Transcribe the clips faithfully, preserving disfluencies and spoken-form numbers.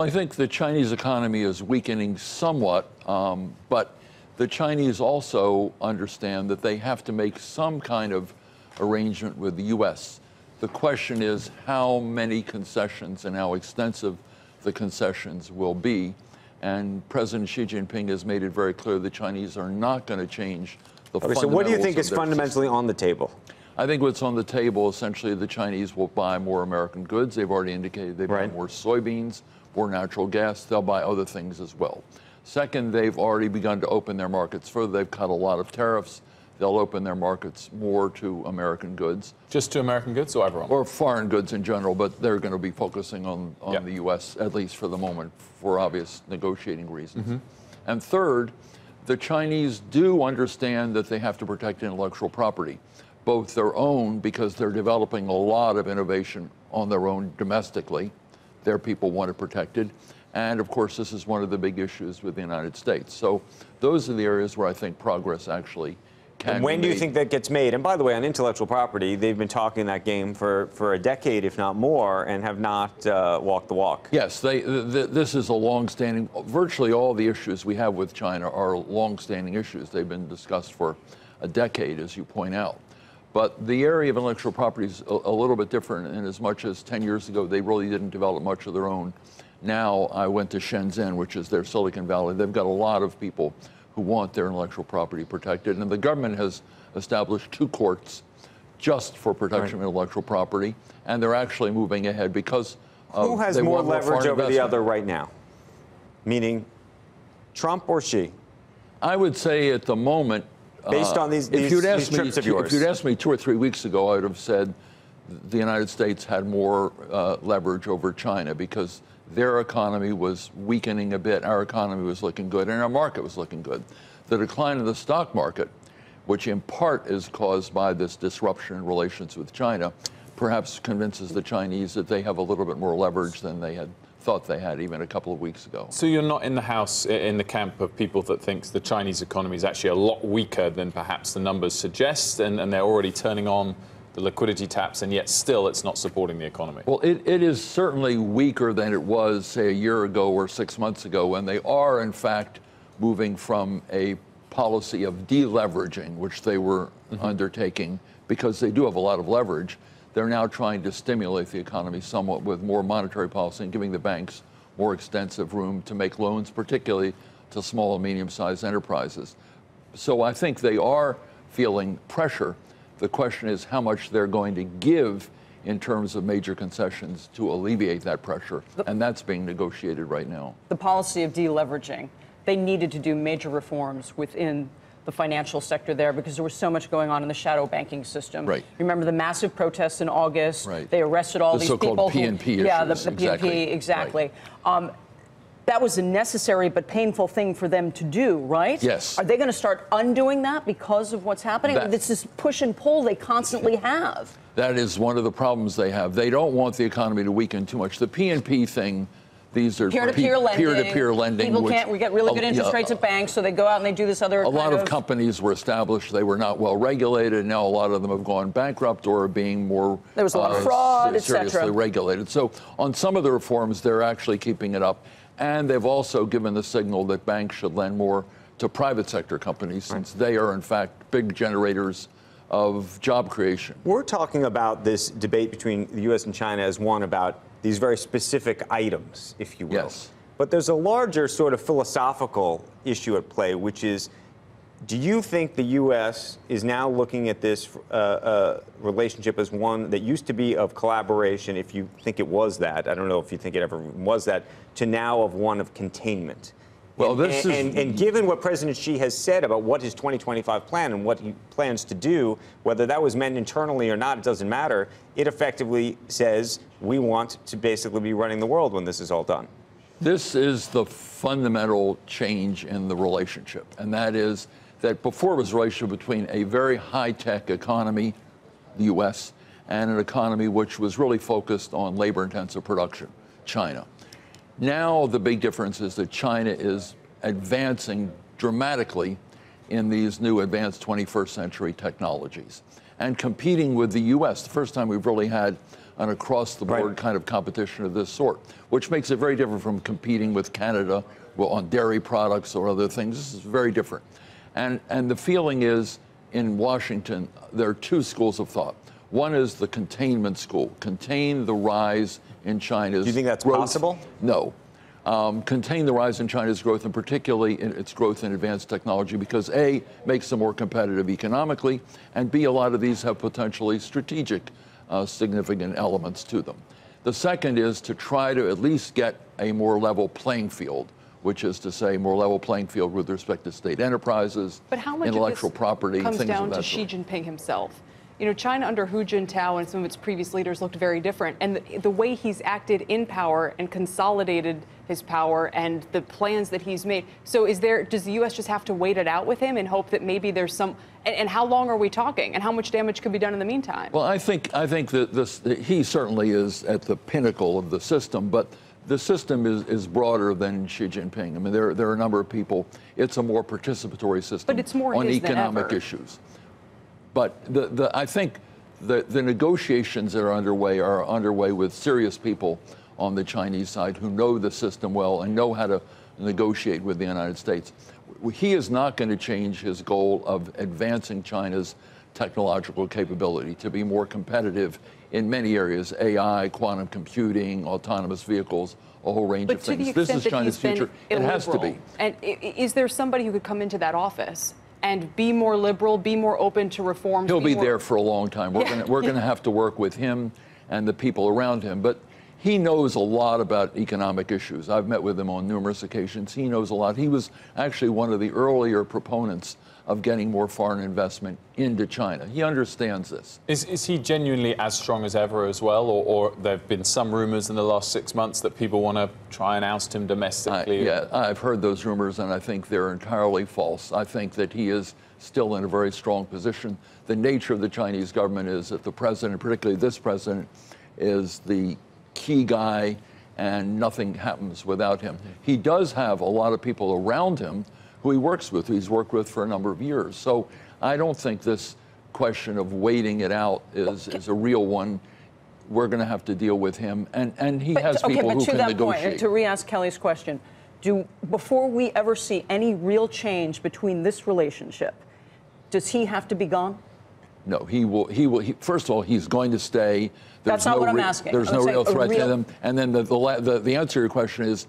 I think the Chinese economy is weakening somewhat, um, but the Chinese also understand that they have to make some kind of arrangement with the U S. The question is how many concessions and how extensive the concessions will be. And President Xi Jinping has made it very clear the Chinese are not going to change the fundamentals. So what do you think is fundamentally on the table? I think what's on the table, essentially, the Chinese will buy more American goods. They've already indicated they buy more soybeans, more natural gas. They'll buy other things as well. Second, they've already begun to open their markets further. They've cut a lot of tariffs. They'll open their markets more to American goods. Just to American goods or overall? Or foreign goods in general, but they're going to be focusing on, on yeah. the U S, at least for the moment, for obvious negotiating reasons. Mm-hmm. And third, the Chinese do understand that they have to protect intellectual property, both their own, because they're developing a lot of innovation on their own domestically. Their people want it protected. And of course, this is one of the big issues with the United States. So those are the areas where I think progress actually can be made. When do you think that gets made? And by the way, on intellectual property, they've been talking that game for, for a decade, if not more, and have not uh, walked the walk. Yes, they, th th this is a long-standing, virtually all the issues we have with China are long-standing issues. They've been discussed for a decade, as you point out. But the area of intellectual property is a, a little bit different in as much as ten years ago, they really didn't develop much of their own. Now I went to Shenzhen, which is their Silicon Valley. They've got a lot of people who want their intellectual property protected. And the government has established two courts just for protection right. of intellectual property. And they're actually moving ahead because uh, who has more leverage over the other right now? Meaning Trump or Xi? I would say at the moment, based on these, these, these trips of yours. If you'd asked me two or three weeks ago, I would have said the United States had more uh, leverage over China because their economy was weakening a bit, our economy was looking good, and our market was looking good. The decline of the stock market, which in part is caused by this disruption in relations with China, perhaps convinces the Chinese that they have a little bit more leverage than they had thought they had even a couple of weeks ago. So you're not in the house, in the camp of people that thinks the Chinese economy is actually a lot weaker than perhaps the numbers suggest, and, and they're already turning on the liquidity taps, and yet still it's not supporting the economy. Well, it, it is certainly weaker than it was, say, a year ago or six months ago, when they are, in fact, moving from a policy of deleveraging, which they were mm-hmm. undertaking, because they do have a lot of leverage. They're now trying to stimulate the economy somewhat with more monetary policy and giving the banks more extensive room to make loans, particularly to small and medium-sized enterprises. So I think they are feeling pressure. The question is how much they're going to give in terms of major concessions to alleviate that pressure, and that's being negotiated right now. The policy of deleveraging, they needed to do major reforms within the financial sector there because there was so much going on in the shadow banking system. Right. Remember the massive protests in August? Right. They arrested all the these people. The so-called P and P issues. Yeah, the, the exactly. P and P, exactly. Right. Um, that was a necessary but painful thing for them to do, right? Yes. Are they going to start undoing that because of what's happening? That, it's this push and pull they constantly have. That is one of the problems they have. They don't want the economy to weaken too much. The P and P thing, these are peer-to-peer lending. Peer-to-peer lending. People can't. We get really good interest rates at banks, so they go out and they do this other. A lot of companies were established. They were not well regulated. Now a lot of them have gone bankrupt or are being more. There was a lot of fraud, et cetera. Seriously regulated. So on some of the reforms, they're actually keeping it up, and they've also given the signal that banks should lend more to private sector companies, since they are in fact big generators of job creation. We're talking about this debate between the U S and China as one about these very specific items, if you will. Yes. But there's a larger sort of philosophical issue at play, which is, do you think the U S is now looking at this uh, uh, relationship as one that used to be of collaboration, if you think it was that, I don't know if you think it ever was that, to now of one of containment? Well, and, this and, is... and, and given what President Xi has said about what his twenty twenty-five plan and what he plans to do, whether that was meant internally or not, it doesn't matter. It effectively says we want to basically be running the world when this is all done. This is the fundamental change in the relationship, and that is that before it was a relationship between a very high-tech economy, the U S, and an economy which was really focused on labor-intensive production, China. Now the big difference is that China is advancing dramatically in these new advanced twenty-first century technologies and competing with the U S. The first time we've really had an across-the-board right. kind of competition of this sort, which makes it very different from competing with Canada on dairy products or other things. This is very different. And, and the feeling is, in Washington, there are two schools of thought. One is the containment school, contain the rise in China's growth. Do you think that's growth. possible? No. Um, contain the rise in China's growth, and particularly in its growth in advanced technology, because A, makes them more competitive economically, and B, a lot of these have potentially strategic uh, significant elements to them. The second is to try to at least get a more level playing field, which is to say more level playing field with respect to state enterprises, but how much intellectual property, things of that sort. Comes down to Xi Jinping himself. You know, China under Hu Jintao and some of its previous leaders looked very different. And the, the way he's acted in power and consolidated his power and the plans that he's made. So is there, does the U S just have to wait it out with him and hope that maybe there's some, and, and how long are we talking and how much damage could be done in the meantime? Well, I think, I think that this, he certainly is at the pinnacle of the system, but the system is, is broader than Xi Jinping. I mean, there, there are a number of people. It's a more participatory system but it's more on economic issues. But the, the, I think the, the negotiations that are underway are underway with serious people on the Chinese side who know the system well and know how to negotiate with the United States. He is not going to change his goal of advancing China's technological capability to be more competitive in many areas, A I, quantum computing, autonomous vehicles, a whole range but of things. This is China's future. It has to be. And is there somebody who could come into that office and be more liberal, be more open to reform? He'll be, be there for a long time. We're yeah. going to have to work with him and the people around him. But he knows a lot about economic issues. I've met with him on numerous occasions. He knows a lot. He was actually one of the earlier proponents of getting more foreign investment into China. He understands this. Is, is he genuinely as strong as ever as well? Or, or there have been some rumors in the last six months that people want to try and oust him domestically? I, yeah, I've heard those rumors, and I think they're entirely false. I think that he is still in a very strong position. The nature of the Chinese government is that the president, particularly this president, is the key guy, and nothing happens without him. He does have a lot of people around him who he works with, who he's worked with for a number of years. So I don't think this question of waiting it out is, is a real one. We're going to have to deal with him. And, and he but, has people okay, but who to can that negotiate. Point, to re-ask Kelly's question, do, before we ever see any real change between this relationship, does he have to be gone? No, he will, he will, he, first of all, he's going to stay. There's That's not no what I'm asking. There's I'm no real threat real... to them. And then the, the, the, the answer to your question is,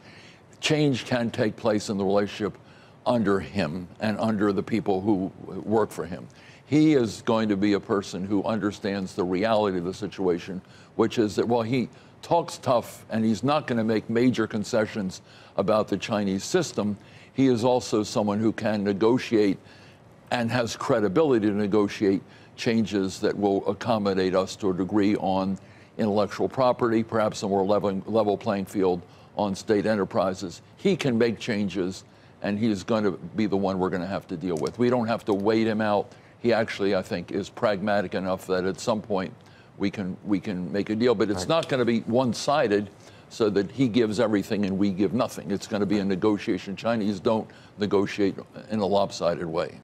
change can take place in the relationship under him and under the people who work for him. He is going to be a person who understands the reality of the situation, which is that while he talks tough and he's not going to make major concessions about the Chinese system, he is also someone who can negotiate and has credibility to negotiate changes that will accommodate us to a degree on intellectual property, perhaps a more level, level playing field on state enterprises. He can make changes, and he's going to be the one we're going to have to deal with. We don't have to wait him out. He actually, I think, is pragmatic enough that at some point we can, we can make a deal. But it's not going to be one-sided so that he gives everything and we give nothing. It's going to be a negotiation. Chinese don't negotiate in a lopsided way.